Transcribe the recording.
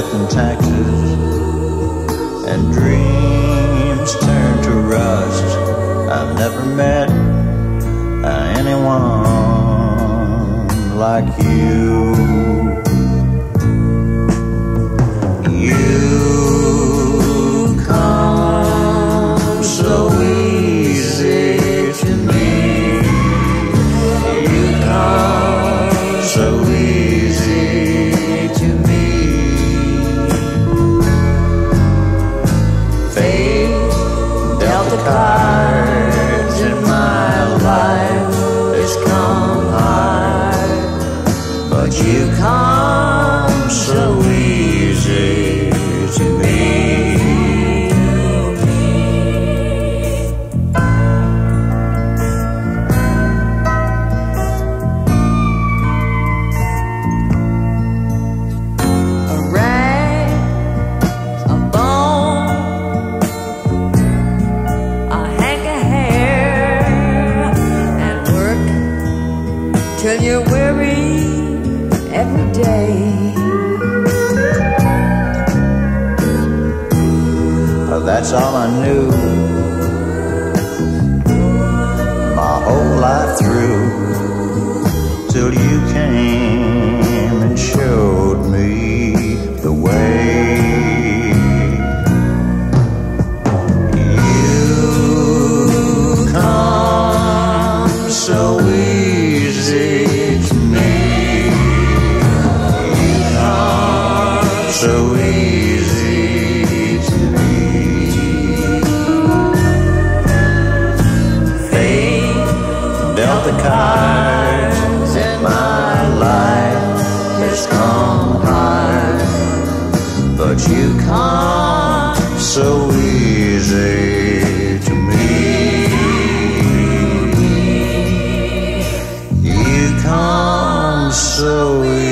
death and taxes, and dreams turn to rust. I've never met anyone like you. Cards in my life has come high, but you come so easy to me. A rag, a bone, till you're weary every day. That's all I knew my whole life through, till you came and showed me the way. You come so easy to me, you come so easy to me. Fate dealt the cards in my life has come high, but you come so easy to me. So